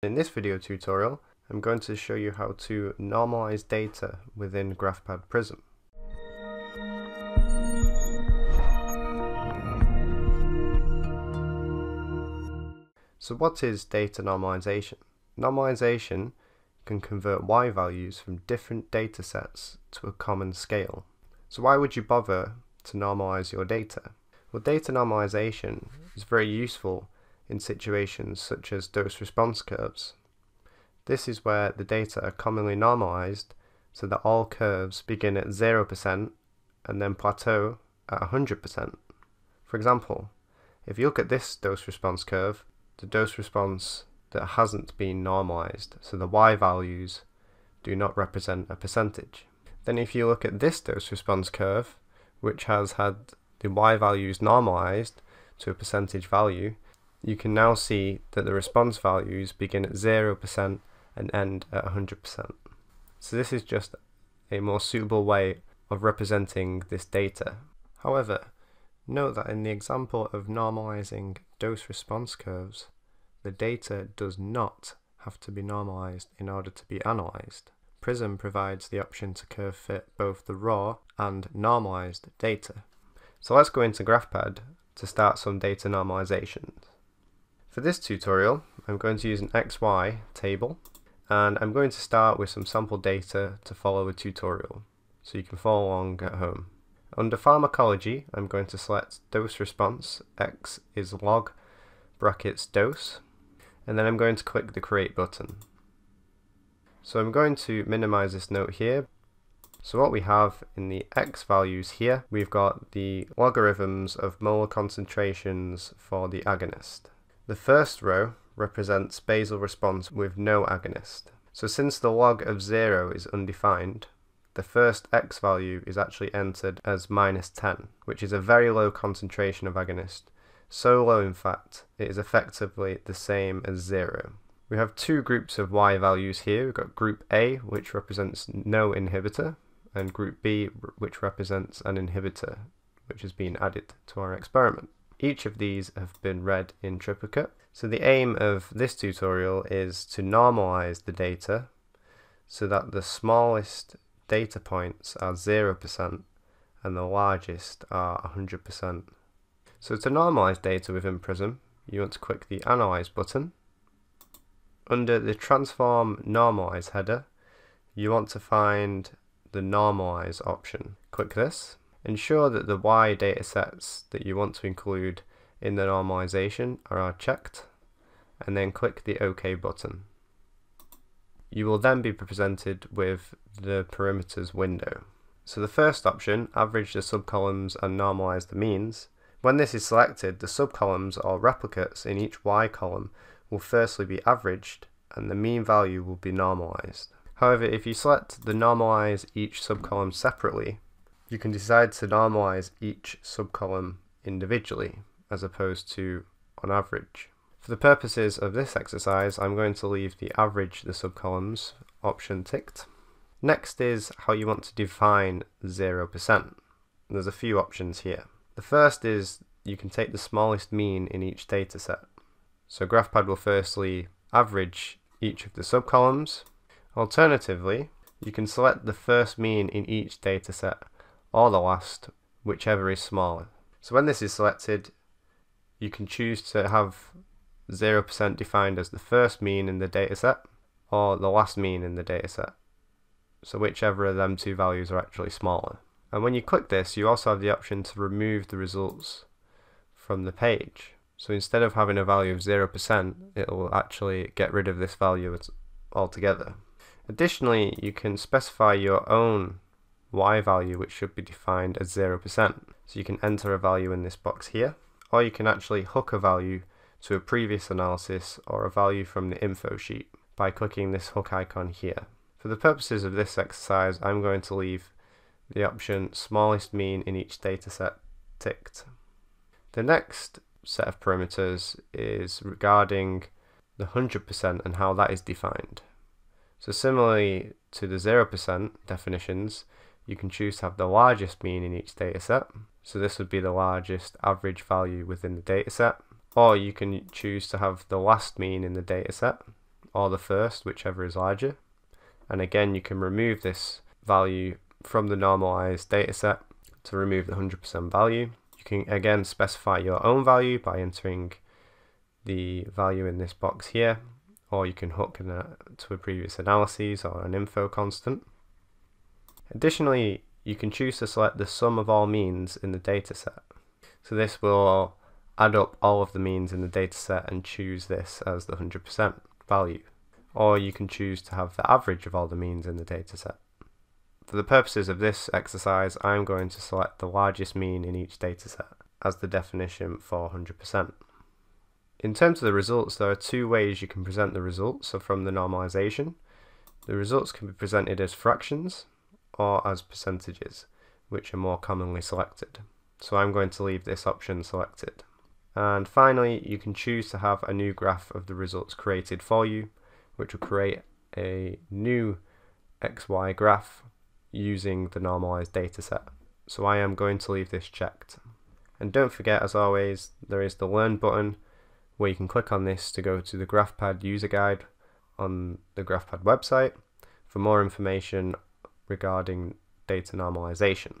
In this video tutorial, I'm going to show you how to normalize data within GraphPad Prism. So what is data normalization? Normalization can convert Y values from different data sets to a common scale. So why would you bother to normalize your data? Well, data normalization is very useful in situations such as dose response curves. This is where the data are commonly normalized so that all curves begin at 0% and then plateau at 100%. For example, if you look at this dose response curve, the dose response that hasn't been normalized, so the Y values do not represent a percentage. Then if you look at this dose response curve, which has had the Y values normalized to a percentage value, you can now see that the response values begin at 0% and end at 100%. So this is just a more suitable way of representing this data. However, note that in the example of normalizing dose response curves, the data does not have to be normalized in order to be analyzed. Prism provides the option to curve fit both the raw and normalized data. So let's go into GraphPad to start some data normalizations. For this tutorial, I'm going to use an XY table, and I'm going to start with some sample data to follow a tutorial, so you can follow along at home. Under pharmacology, I'm going to select dose response, X is log, brackets dose, and then I'm going to click the create button. So I'm going to minimize this note here. So what we have in the X values here, we've got the logarithms of molar concentrations for the agonist. The first row represents basal response with no agonist. So since the log of 0 is undefined, the first X value is actually entered as -10, which is a very low concentration of agonist. So low, in fact, it is effectively the same as 0. We have two groups of Y values here. We've got group A, which represents no inhibitor, and group B, which represents an inhibitor, which has been added to our experiment. Each of these have been read in triplicate. So the aim of this tutorial is to normalize the data so that the smallest data points are 0% and the largest are 100%. So to normalize data within Prism, you want to click the Analyze button. Under the Transform Normalize header, you want to find the Normalize option. Click this. Ensure that the Y datasets that you want to include in the normalization are checked, and then click the OK button. You will then be presented with the Parameters window. So the first option, Average the subcolumns and Normalize the means. When this is selected, the subcolumns or replicates in each Y column will firstly be averaged, and the mean value will be normalized. However, if you select the Normalize each subcolumn separately, you can decide to normalize each subcolumn individually, as opposed to on average. For the purposes of this exercise, I'm going to leave the average the subcolumns option ticked. Next is how you want to define 0%. There's a few options here. The first is you can take the smallest mean in each data set. So GraphPad will firstly average each of the subcolumns. Alternatively, you can select the first mean in each data set or the last, whichever is smaller. So when this is selected, you can choose to have 0% defined as the first mean in the dataset or the last mean in the dataset. So whichever of them two values are actually smaller. And when you click this, you also have the option to remove the results from the page. So instead of having a value of 0%, it will actually get rid of this value altogether. Additionally, you can specify your own Y value, which should be defined as 0%. So you can enter a value in this box here, or you can actually hook a value to a previous analysis or a value from the info sheet by clicking this hook icon here. For the purposes of this exercise, I'm going to leave the option smallest mean in each dataset ticked. The next set of parameters is regarding the 100% and how that is defined. So similarly to the 0% definitions, you can choose to have the largest mean in each dataset, so this would be the largest average value within the dataset, or you can choose to have the last mean in the dataset, or the first, whichever is larger. And again, you can remove this value from the normalized data set to remove the 100% value. You can again specify your own value by entering the value in this box here, or you can hook in to a previous analysis or an info constant. Additionally, you can choose to select the sum of all means in the data set. So this will add up all of the means in the data set and choose this as the 100% value. Or you can choose to have the average of all the means in the data set. For the purposes of this exercise, I'm going to select the largest mean in each data set as the definition for 100%. In terms of the results, there are two ways you can present the results. So from the normalization, the results can be presented as fractions or as percentages, which are more commonly selected. So I'm going to leave this option selected. And finally, you can choose to have a new graph of the results created for you, which will create a new XY graph using the normalized data set. So I am going to leave this checked. And don't forget, as always, there is the Learn button where you can click on this to go to the GraphPad user guide on the GraphPad website for more information regarding data normalization.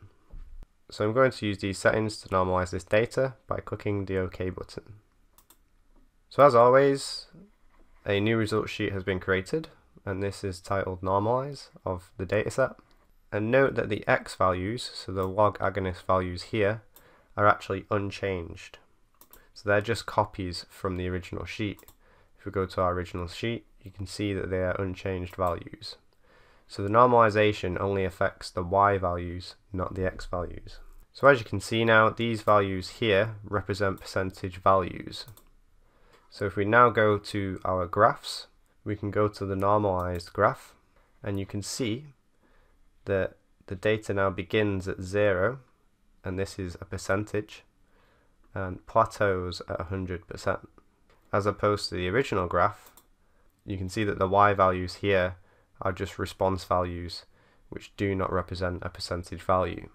So I'm going to use these settings to normalize this data by clicking the OK button. So as always, a new result sheet has been created, and this is titled Normalize of the dataset. And note that the X values, so the log agonist values here, are actually unchanged. So they're just copies from the original sheet. If we go to our original sheet, you can see that they are unchanged values. So the normalization only affects the Y values, not the X values. So as you can see now, these values here represent percentage values. So if we now go to our graphs, we can go to the normalized graph, and you can see that the data now begins at 0, and this is a percentage, and plateaus at 100%. As opposed to the original graph, you can see that the Y values here are just response values which do not represent a percentage value.